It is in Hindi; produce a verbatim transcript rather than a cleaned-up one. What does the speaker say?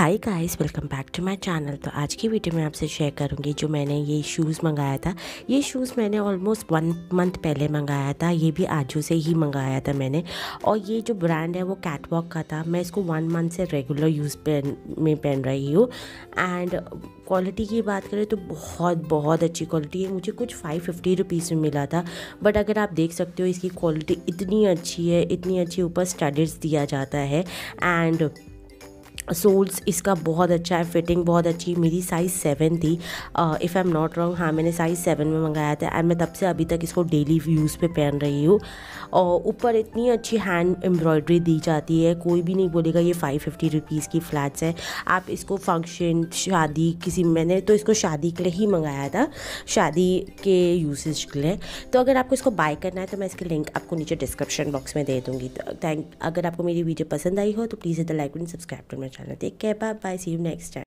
Hi guys, welcome back to my channel. तो आज की वीडियो में आपसे शेयर करूंगी जो मैंने ये शूज़ मंगाया था। ये शूज़ मैंने ऑलमोस्ट वन मंथ पहले मंगाया था। ये भी आजियो से ही मंगाया था मैंने। और ये जो ब्रांड है वो कैटवॉक का था। मैं इसको वन मंथ से रेगुलर यूज़ पहन में पहन रही हूँ। एंड क्वालिटी की बात करें तो बहुत बहुत अच्छी क्वालिटी है। मुझे कुछ फाइव फिफ्टी रुपीज़ में मिला था। बट अगर आप देख सकते हो इसकी क्वालिटी इतनी अच्छी है, इतनी अच्छी ऊपर स्टडीज़ दिया जाता है। एंड सोल्स इसका बहुत अच्छा है, फिटिंग बहुत अच्छी। मेरी साइज़ सेवन थी, if I am not wrong. हाँ, मैंने साइज़ सेवन में मंगाया था। एंड मैं तब से अभी तक इसको डेली यूज़ पे पहन रही हूँ। और ऊपर इतनी अच्छी हैंड एम्ब्रॉयडरी दी जाती है, कोई भी नहीं बोलेगा ये फाइव फिफ्टी रुपीज़ की फ्लैट्स है। आप इसको फंक्शन, शादी, किसी, मैंने तो इसको शादी के लिए ही मंगाया था, शादी के यूसेज के लिए। तो अगर आपको इसको बाय करना है तो मैं इसकी लिंक आपको नीचे डिस्क्रिप्शन बॉक्स में दे दूँगी। तो थैंक, अगर आपको मेरी वीडियो पसंद आई हो तो please the like and subscribe to my channel. Take care, bye bye, see you next time.